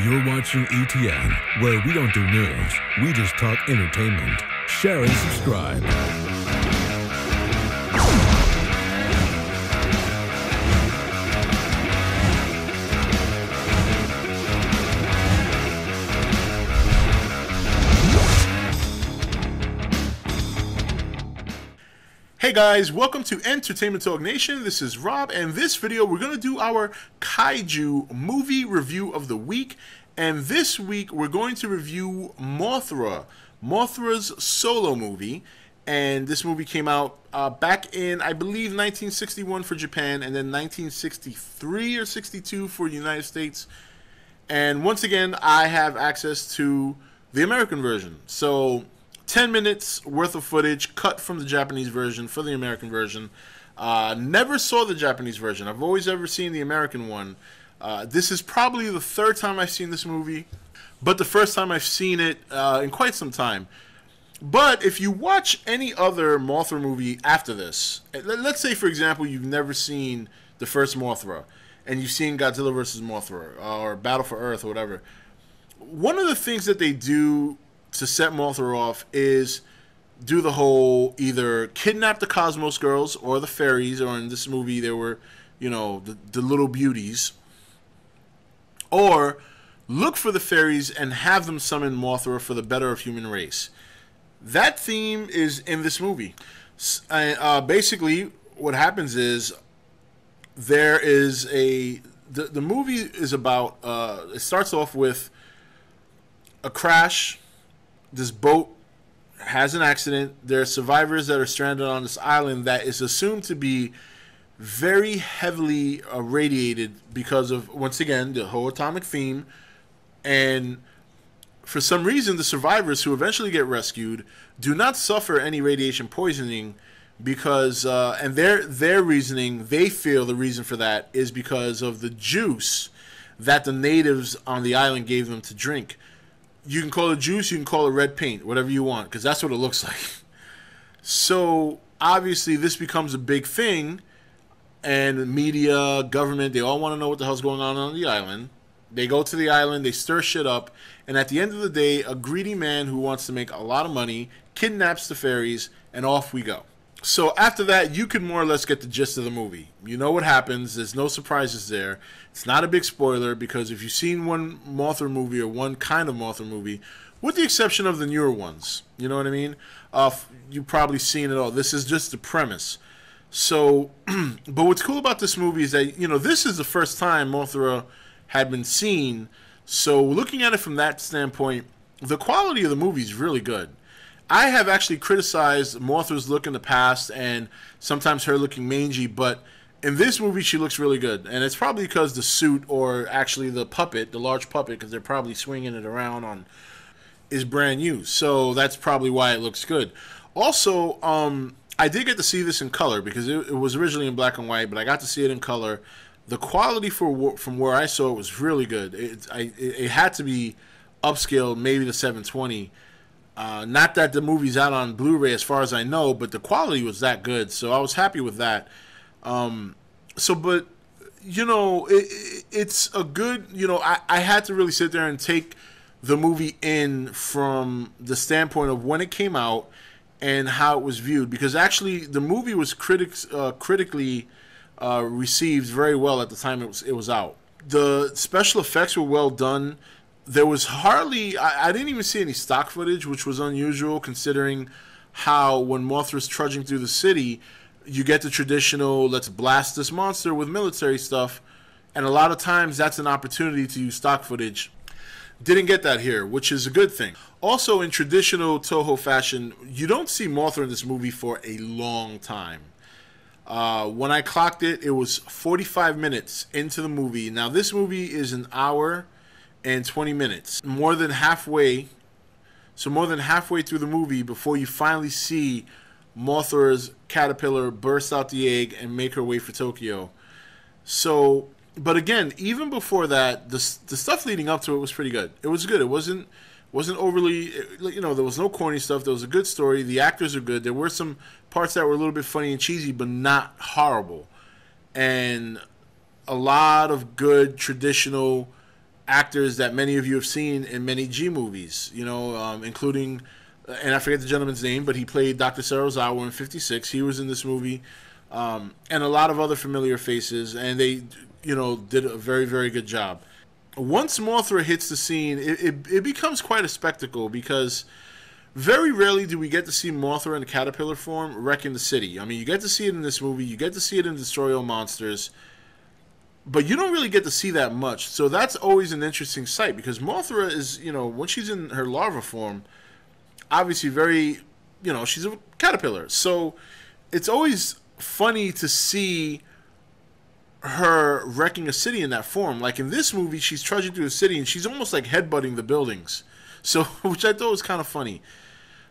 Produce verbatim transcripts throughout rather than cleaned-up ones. You're watching E T N, where we don't do news, we just talk entertainment. Share and subscribe. Hey guys, welcome to Entertainment Talk Nation. This is Rob, and this video we're going to do our Kaiju movie review of the week. And this week we're going to review Mothra, Mothra's solo movie. And this movie came out uh, back in, I believe, nineteen sixty-one for Japan, and then nineteen sixty-three or sixty-two for the United States. And once again, I have access to the American version. So ten minutes worth of footage cut from the Japanese version for the American version. Uh, never saw the Japanese version. I've always ever seen the American one. Uh, this is probably the third time I've seen this movie, but the first time I've seen it uh, in quite some time. But if you watch any other Mothra movie after this, let's say, for example, you've never seen the first Mothra, and you've seen Godzilla versus. Mothra, or Battle for Earth, or whatever, one of the things that they do to set Mothra off is do the whole either kidnap the Cosmos girls or the fairies, or in this movie there were, you know, the, the little beauties, or look for the fairies and have them summon Mothra for the better of human race. That theme is in this movie. Uh, basically, what happens is there is a the the movie is about. Uh, it starts off with a crash. This boat has an accident. There are survivors that are stranded on this island that is assumed to be very heavily irradiated because of, once again, the whole atomic theme. And for some reason, the survivors who eventually get rescued do not suffer any radiation poisoning because, uh, and their, their reasoning, they feel the reason for that is because of the juice that the natives on the island gave them to drink. You can call it juice, you can call it red paint, whatever you want, because that's what it looks like. So, obviously, this becomes a big thing, and the media, government, they all want to know what the hell's going on on the island. They go to the island, they stir shit up, and at the end of the day, a greedy man who wants to make a lot of money kidnaps the fairies, and off we go. So, after that, you can more or less get the gist of the movie. You know what happens. There's no surprises there. It's not a big spoiler because if you've seen one Mothra movie or one kind of Mothra movie, with the exception of the newer ones, you know what I mean? Uh, you've probably seen it all. This is just the premise. So, but what's cool about this movie is that, you know, this is the first time Mothra had been seen. So, looking at it from that standpoint, the quality of the movie is really good. I have actually criticized Mothra's look in the past and sometimes her looking mangy, but in this movie she looks really good. And it's probably because the suit, or actually the puppet, the large puppet, because they're probably swinging it around, on, is brand new. So that's probably why it looks good. Also, um, I did get to see this in color because it, it was originally in black and white, but I got to see it in color. The quality for, from where I saw it was really good. It, I, it had to be upscaled, maybe the seven twenty. Uh, not that the movie's out on Blu-ray as far as I know, but the quality was that good, so I was happy with that. Um, so, but, you know, it, it, it's a good, you know, I, I had to really sit there and take the movie in from the standpoint of when it came out and how it was viewed, because actually the movie was critics, uh, critically uh, received very well at the time it was, it was out. The special effects were well done. There was hardly, I, I didn't even see any stock footage, which was unusual considering how when Mothra's trudging through the city, you get the traditional, let's blast this monster with military stuff, and a lot of times that's an opportunity to use stock footage. Didn't get that here, which is a good thing. Also, in traditional Toho fashion, you don't see Mothra in this movie for a long time. Uh, when I clocked it, it was forty-five minutes into the movie. Now, this movie is an hour and twenty minutes, more than halfway, so more than halfway through the movie before you finally see Mothra's caterpillar burst out the egg and make her way for Tokyo. So, but again, even before that, the, the stuff leading up to it was pretty good. It was good. It wasn't wasn't overly, you know, there was no corny stuff. There was a good story. The actors are good. There were some parts that were a little bit funny and cheesy, but not horrible. And a lot of good traditional actors that many of you have seen in many G movies, you know, um, including, and I forget the gentleman's name, but he played Doctor Serizawa in fifty-six. He was in this movie, um, and a lot of other familiar faces, and they, you know, did a very, very good job. Once Mothra hits the scene, it, it, it becomes quite a spectacle, because very rarely do we get to see Mothra in the caterpillar form wrecking the city. I mean, you get to see it in this movie, you get to see it in Destroy All Monsters, but you don't really get to see that much. So that's always an interesting sight, because Mothra is, you know, when she's in her larva form, obviously very, you know, she's a caterpillar. So it's always funny to see her wrecking a city in that form. Like in this movie, she's trudging through the city and she's almost like headbutting the buildings, so which I thought was kind of funny.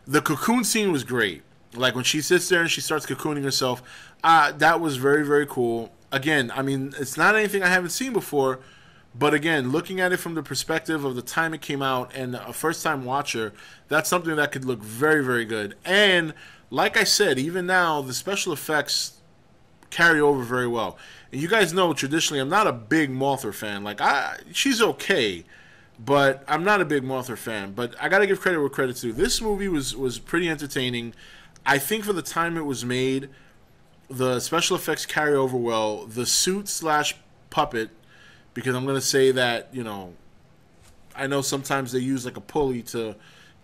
The cocoon scene was great. Like when she sits there and she starts cocooning herself, uh, that was very, very cool. Again, I mean, it's not anything I haven't seen before, but again, looking at it from the perspective of the time it came out and a first-time watcher, that's something that could look very, very good. And like I said, even now, the special effects carry over very well. And you guys know, traditionally, I'm not a big Mothra fan. Like, I, she's okay, but I'm not a big Mothra fan. But I got to give credit where credit's due. This movie was, was pretty entertaining. I think for the time it was made, the special effects carry over well. The suit slash puppet, because I'm going to say that, you know, I know sometimes they use like a pulley to,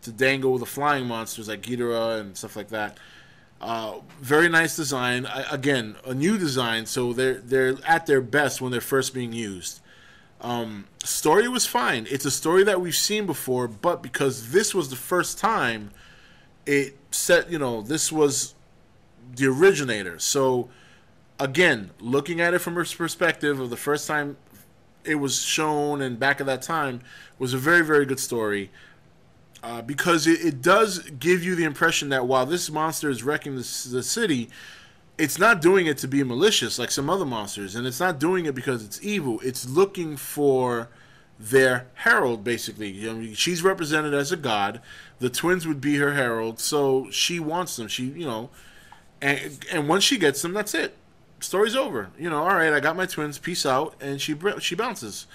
to dangle the flying monsters like Ghidorah and stuff like that. Uh, very nice design. I, again, a new design, so they're, they're at their best when they're first being used. Um, story was fine. It's a story that we've seen before, but because this was the first time, it set, you know, this was the originator. So again, looking at it from her perspective of the first time it was shown and back at that time, was a very, very good story, uh, because it, it does give you the impression that while this monster is wrecking the, the city, it's not doing it to be malicious like some other monsters, and it's not doing it because it's evil. It's looking for their herald, basically. You know, she's represented as a god. The twins would be her herald, so she wants them. She, you know, and and once she gets them, that's it. Story's over. You know, all right, I got my twins. Peace out. And she she bounces.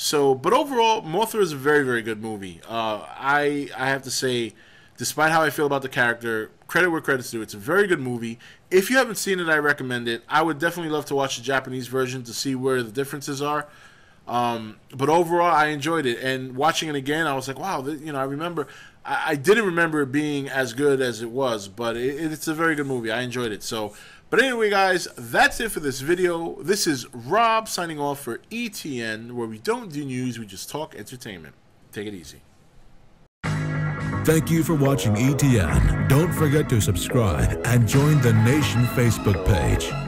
So, but overall, Mothra is a very, very good movie. Uh, I I have to say, despite how I feel about the character, credit where credit's due. It's a very good movie. If you haven't seen it, I recommend it. I would definitely love to watch the Japanese version to see where the differences are. Um, but overall, I enjoyed it. And watching it again, I was like, wow, you know, I remember. I, I didn't remember it being as good as it was, but it, it's a very good movie. I enjoyed it. So, but anyway, guys, that's it for this video. This is Rob signing off for E T N, where we don't do news, we just talk entertainment. Take it easy. Thank you for watching E T N. Don't forget to subscribe and join the Nation Facebook page.